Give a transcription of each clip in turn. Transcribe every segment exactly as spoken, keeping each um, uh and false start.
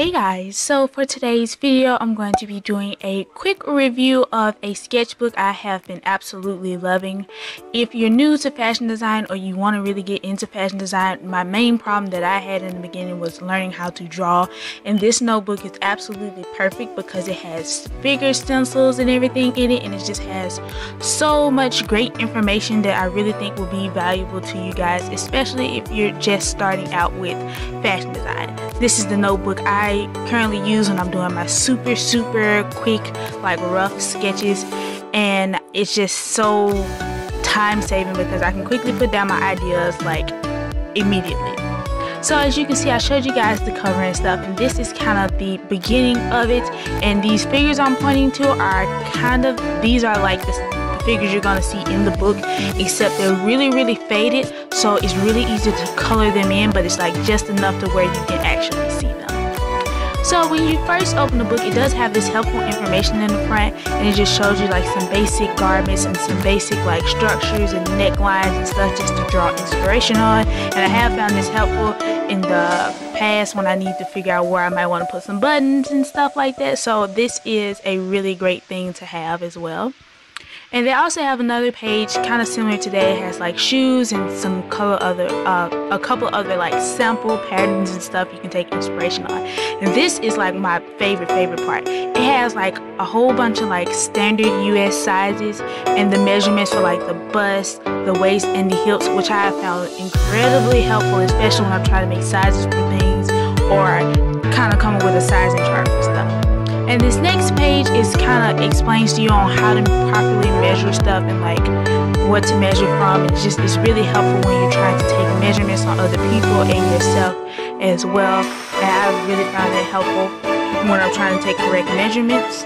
Hey guys, so for today's video I'm going to be doing a quick review of a sketchbook I have been absolutely loving. If you're new to fashion design or you want to really get into fashion design, my main problem that I had in the beginning was learning how to draw, and this notebook is absolutely perfect because it has bigger stencils and everything in it, and it just has so much great information that I really think will be valuable to you guys, especially if you're just starting out with fashion design. This is the notebook I I currently use when I'm doing my super super quick, like, rough sketches, and it's just so time saving because I can quickly put down my ideas, like, immediately. So as you can see, I showed you guys the cover and stuff, and this is kind of the beginning of it, and these figures I'm pointing to are kind of, these are like the, the figures you're gonna see in the book, except they're really really faded, so it's really easy to color them in, but it's like just enough to where you can actually see them. So when you first open the book, it does have this helpful information in the front, and it just shows you like some basic garments and some basic like structures and necklines and stuff just to draw inspiration on. And I have found this helpful in the past when I need to figure out where I might want to put some buttons and stuff like that. So this is a really great thing to have as well. And they also have another page kind of similar to that. It has like shoes and some color other, uh, a couple other like sample patterns and stuff you can take inspiration on. And this is like my favorite, favorite part. It has like a whole bunch of like standard U S sizes and the measurements for like the bust, the waist, and the hips, which I have found incredibly helpful, especially when I'm trying to make sizes for things or kind of come up with a sizing chart for stuff. And this next page is kind of explains to you on how to properly measure stuff and like what to measure from. It's just it's really helpful when you're trying to take measurements on other people and yourself as well. And I really found it helpful when I'm trying to take correct measurements.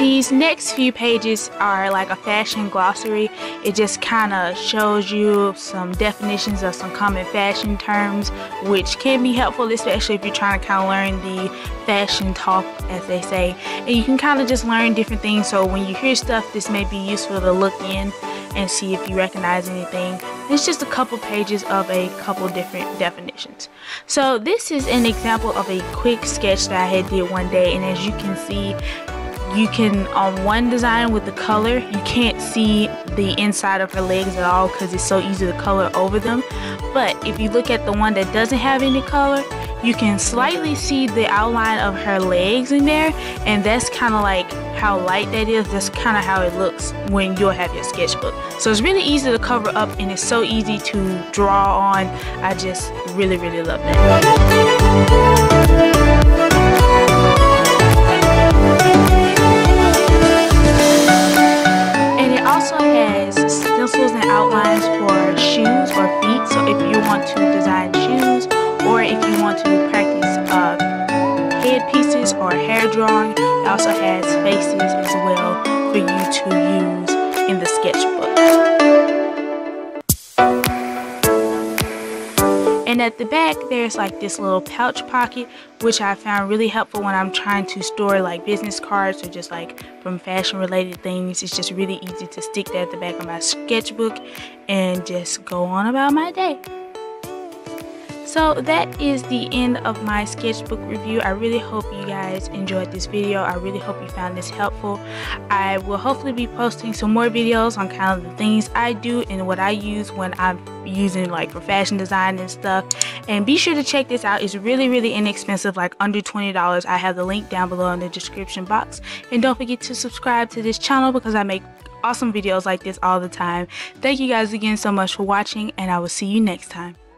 These next few pages are like a fashion glossary. It just kind of shows you some definitions of some common fashion terms, which can be helpful, especially if you're trying to kind of learn the fashion talk, as they say. And you can kind of just learn different things, so when you hear stuff, this may be useful to look in and see if you recognize anything. It's just a couple pages of a couple different definitions. So this is an example of a quick sketch that I had did one day, and as you can see, you can, on one design with the color, you can't see the inside of her legs at all because it's so easy to color over them. But if you look at the one that doesn't have any color, you can slightly see the outline of her legs in there, and that's kind of like how light that is. That's kind of how it looks when you'll have your sketchbook. So it's really easy to cover up, and it's so easy to draw on. I just really, really love that. Stencils and outlines for shoes or feet, so if you want to design shoes or if you want to practice uh, head pieces or hair drawing, it also has faces as well for you to use in the sketchbook. And at the back, there's like this little pouch pocket, which I found really helpful when I'm trying to store like business cards or just like from fashion related things. It's just really easy to stick that at the back of my sketchbook and just go on about my day. So that is the end of my sketchbook review. I really hope you guys enjoyed this video. I really hope you found this helpful. I will hopefully be posting some more videos on kind of the things I do and what I use when I'm using like for fashion design and stuff. And be sure to check this out. It's really, really inexpensive, like under twenty dollars. I have the link down below in the description box. And don't forget to subscribe to this channel because I make awesome videos like this all the time. Thank you guys again so much for watching, and I will see you next time.